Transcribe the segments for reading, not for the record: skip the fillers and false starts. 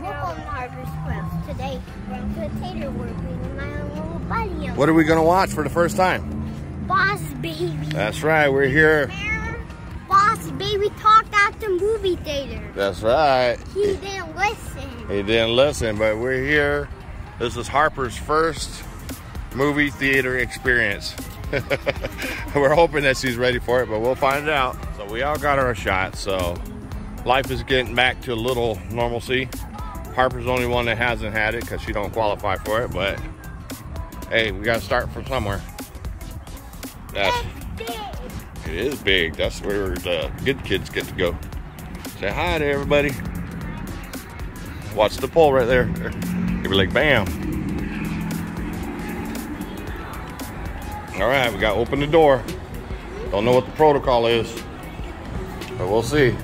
work on Harper's Quest today. We're going to tater working my own little buddy. What are we going to watch for the first time? Boss Baby. That's right. We're here. Boss Baby talked at the movie theater. That's right. He didn't listen. He didn't listen, but we're here. This is Harper's first movie theater experience. We're hoping that she's ready for it, but we'll find out. So we all got our shot, so life is getting back to a little normalcy. Harper's the only one that hasn't had it because she don't qualify for it, but hey, we gotta start from somewhere. That's big. It is big. That's where the good kids get to go. Say hi to everybody. Watch the pole right there. Give it like bam. All right, we gotta open the door. Don't know what the protocol is, but we'll see.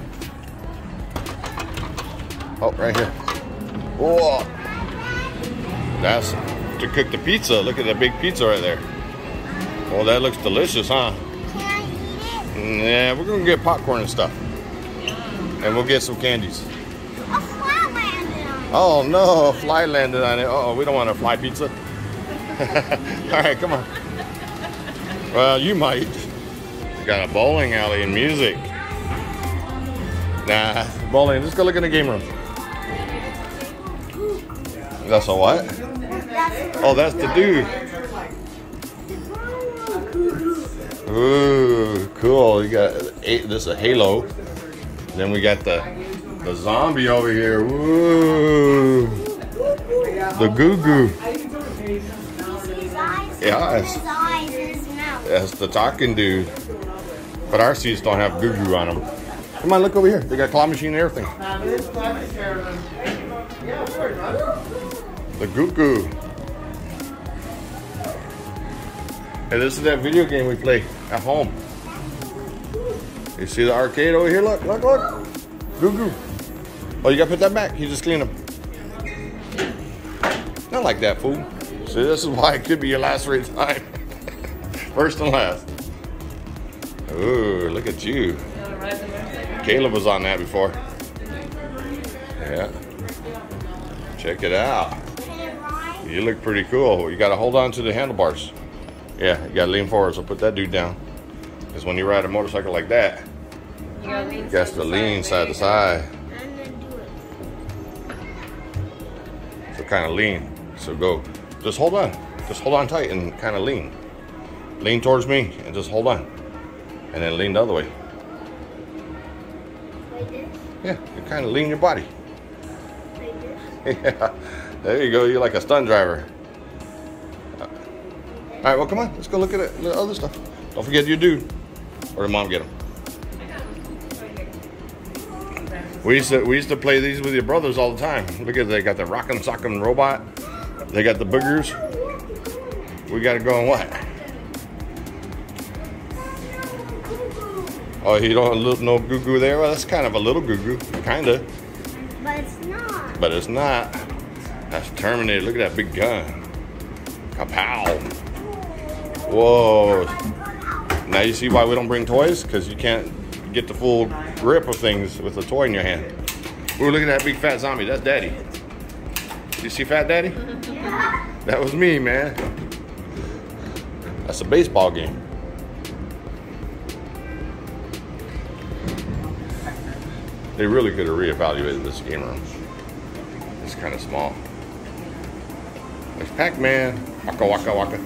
Oh, right here. Whoa. That's to cook the pizza. Look at that big pizza right there. Oh, that looks delicious, huh? Can I eat it? Yeah, we're gonna get popcorn and stuff. And we'll get some candies. A fly landed on it. Oh no, a fly landed on it. Uh-oh, we don't want a fly pizza. All right, come on. Well, you might. We got a bowling alley and music. Nah, bowling. Let's go look in the game room. That's a what? Oh, that's the dude. Ooh, cool. You got this is a halo. Then we got the zombie over here. Ooh, the goo goo. Yeah. That's the talking dude. But our seats don't have goo goo on them. Come on, look over here. They got a claw machine and everything. The goo goo. Hey, this is that video game we play at home. You see the arcade over here? Look, look, look. Goo goo. Oh, you gotta put that back. You just clean them. Not like that, fool. See, this is why it could be your last rate time. First and last. Ooh, look at you. Caleb was on that before. Yeah. Check it out. You look pretty cool. You gotta hold on to the handlebars. Yeah, you gotta lean forward, so put that dude down. Because when you ride a motorcycle like that, you got to lean side to side. So kind of lean. So go. Just hold on. Just hold on tight and kind of lean. Lean towards me and just hold on. And then lean the other way. Like this? Yeah, you kind of lean your body. Like this? Yeah. There you go, you're like a stunt driver. All right, well, come on, let's go look at the other stuff. Don't forget your dude. Or did mom get him? We used to play these with your brothers all the time. Look at, they got the rock'em sock'em robot. They got the boogers. We got to go on what? Oh, you don't have no goo-goo there? Well, that's kind of a little goo-goo. Kind of. But it's not. But it's not. That's Terminator. Look at that big gun. Kapow. Whoa. Now you see why we don't bring toys? Because you can't get the full grip of things with a toy in your hand. Ooh, look at that big fat zombie. That's Daddy. You see Fat Daddy? Yeah. That was me, man. That's a baseball game. They really could have reevaluated this game room. It's kind of small. There's Pac-Man. Waka waka waka.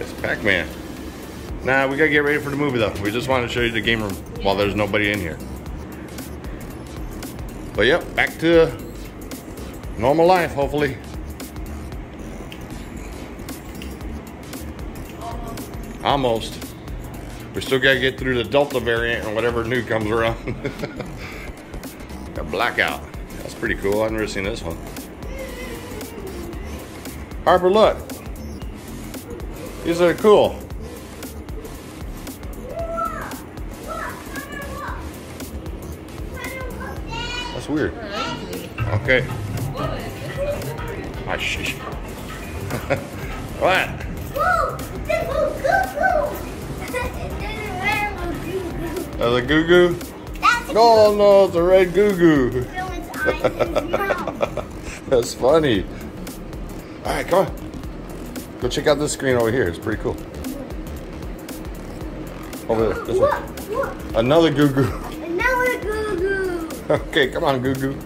It's Pac-Man. Nah, we gotta get ready for the movie though. We just wanted to show you the game room while there's nobody in here. But yep, back to normal life, hopefully. Almost. We still gotta get through the Delta variant and whatever new comes around. A blackout. That's pretty cool. I've never seen this one. Harper, look. These are cool. That's weird. Okay. Ah, shh. What? There's a goo-goo. That's No, no, it's a red goo-goo. No, it's That's funny. All right, come on. Go check out this screen over here. It's pretty cool. Over there. This one. Look. Another goo-goo. Another goo-goo. Okay, come on, goo-goo.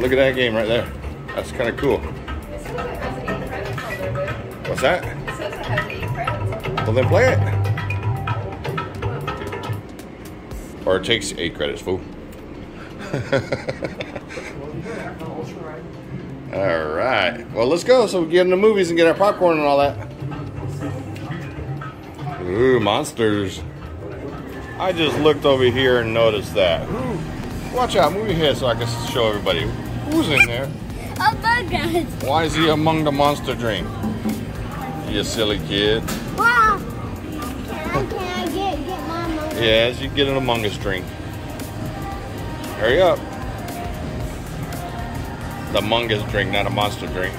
Look at that game right there. That's kind of cool. What's that? It says it has 8 credits. Well, then play it. Or it takes 8 credits, fool. All right. Well, let's go so we can get in the movies and get our popcorn and all that. Ooh, monsters. I just looked over here and noticed that. Watch out, move your head so I can show everybody. Who's in there? Among Us. Why is he among the monster drink? You silly kid. Wow. Can I get my Among Us? Yes, you get an Among Us drink. Hurry up. The Among Us drink, not a monster drink.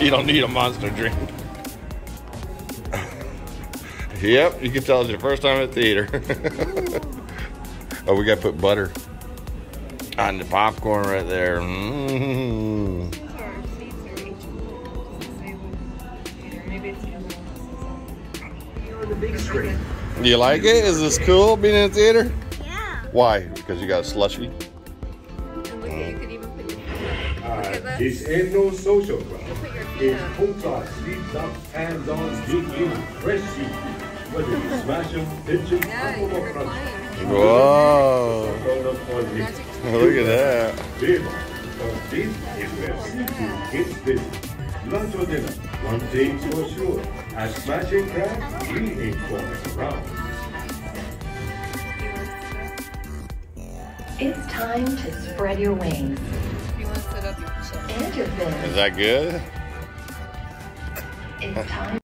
You don't need a monster drink. Yep, you can tell it's your first time at the theater. Oh, we gotta put butter on the popcorn right there. Mm-hmm. Do you like it? Is this cool being in the theater? Yeah. Why? Because you got a slushie? And look, you could even put your this ain't no social club. It's hotels, streets up, hands-on, street view, fresh sheet. Whether you smash them, pitch them, yeah, whoa! Look at that. Lunch or dinner, one thing for sure. A smashing crab, 3 8 quarters around. It's time to spread your wings. And your fins. Is that good? It's time.